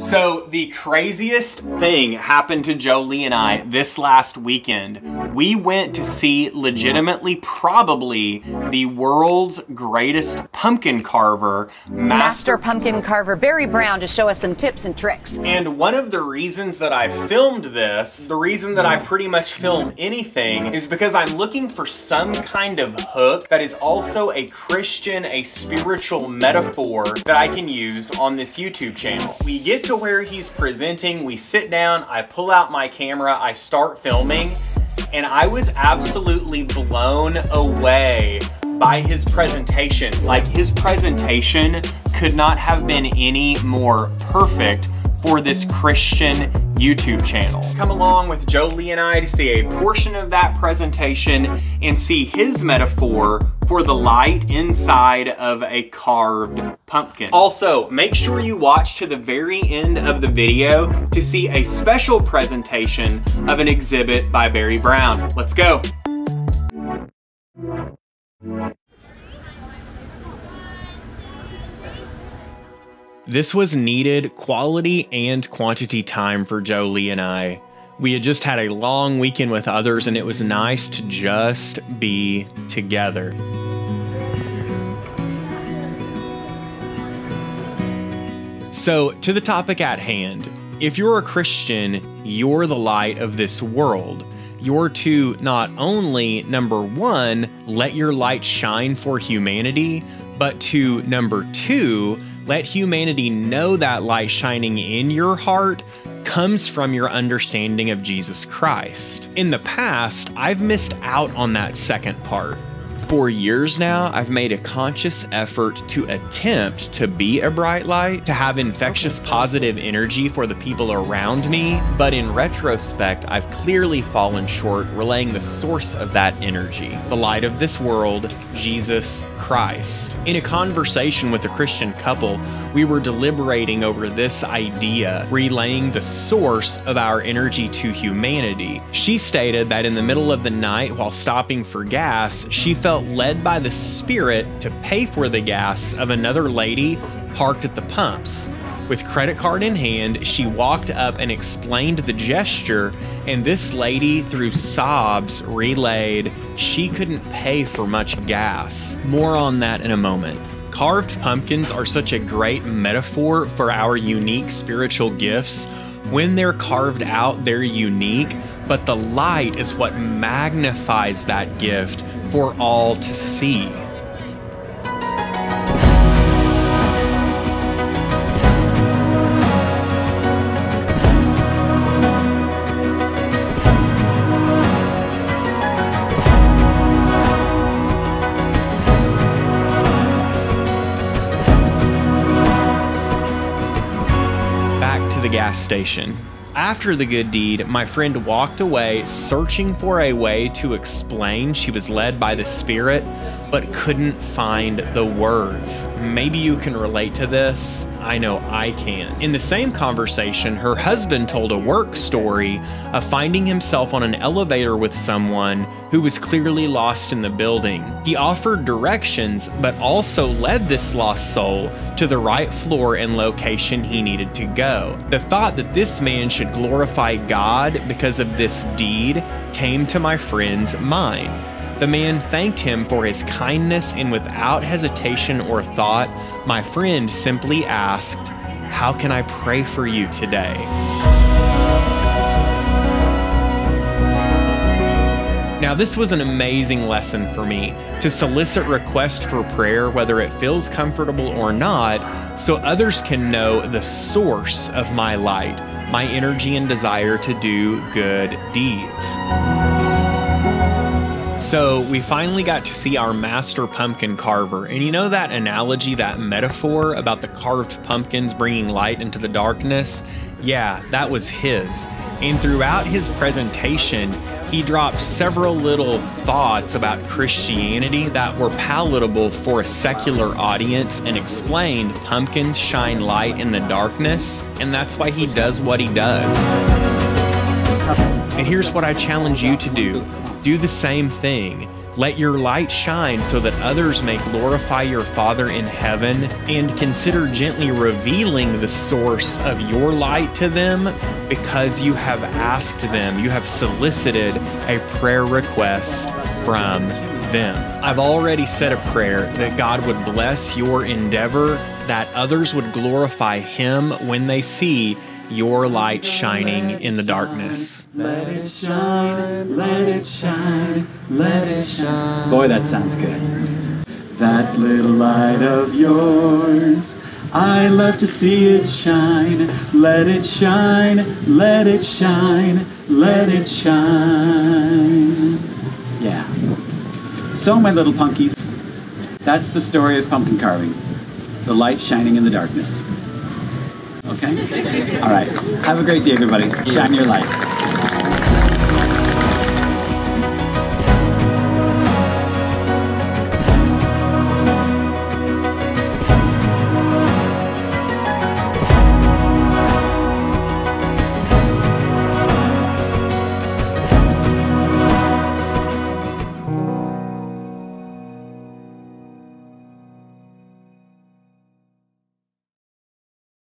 So the craziest thing happened to Joe Lee and I this last weekend. We went to see legitimately probably the world's greatest pumpkin carver, Master Pumpkin Carver Barry Brown, to show us some tips and tricks. And one of the reasons that I filmed this, the reason that I pretty much film anything, is because I'm looking for some kind of hook that is also a Christian, a spiritual metaphor that I can use on this YouTube channel. We get to where he's presenting, we sit down, I pull out my camera, I start filming, and I was absolutely blown away by his presentation. Like, his presentation could not have been any more perfect for this Christian YouTube channel. Come along with Joe Lee and I to see a portion of that presentation and see his metaphor for the light inside of a carved pumpkin. Also, make sure you watch to the very end of the video to see a special presentation of an exhibit by Barry Brown. Let's go. This was needed quality and quantity time for Joe Lee and I. We had just had a long weekend with others, and it was nice to just be together. So, to the topic at hand, if you're a Christian, you're the light of this world. You're to not only, number one, let your light shine for humanity, but to, number two, let humanity know that light shining in your heart comes from your understanding of Jesus Christ. In the past, I've missed out on that second part. For years now, I've made a conscious effort to attempt to be a bright light, to have infectious positive energy for the people around me, but in retrospect, I've clearly fallen short relaying the source of that energy, the light of this world, Jesus Christ. In a conversation with a Christian couple, we were deliberating over this idea, relaying the source of our energy to humanity. She stated that in the middle of the night, while stopping for gas, she felt led by the Spirit to pay for the gas of another lady parked at the pumps. With credit card in hand, she walked up and explained the gesture, and this lady, through sobs, relayed she couldn't pay for much gas. More on that in a moment. Carved pumpkins are such a great metaphor for our unique spiritual gifts. When they're carved out, they're unique, but the light is what magnifies that gift for all to see. Back to the gas station. After the good deed, my friend walked away searching for a way to explain she was led by the Spirit, but couldn't find the words. Maybe you can relate to this. I know I can. In the same conversation, her husband told a work story of finding himself on an elevator with someone who was clearly lost in the building. He offered directions, but also led this lost soul to the right floor and location he needed to go. The thought that this man should glorify God because of this deed came to my friend's mind. The man thanked him for his kindness, and without hesitation or thought, my friend simply asked, "How can I pray for you today?" Now, this was an amazing lesson for me, to solicit requests for prayer, whether it feels comfortable or not, so others can know the source of my light, my energy and desire to do good deeds. So we finally got to see our master pumpkin carver, and you know that analogy, that metaphor about the carved pumpkins bringing light into the darkness? Yeah, that was his. And throughout his presentation, he dropped several little thoughts about Christianity that were palatable for a secular audience, and explained pumpkins shine light in the darkness, and that's why he does what he does. And here's what I challenge you to do. Do the same thing. Let your light shine so that others may glorify your Father in heaven, and consider gently revealing the source of your light to them, because you have asked them, you have solicited a prayer request from them. I've already said a prayer that God would bless your endeavor, that others would glorify Him when they see your light shining in the darkness. Let it shine, let it shine, let it shine. Boy, that sounds good. That little light of yours, I love to see it shine. Let it shine, let it shine, let it shine. Yeah. So, my little punkies, that's the story of pumpkin carving. The light shining in the darkness. Okay? All right. Have a great day, everybody. Shine your light.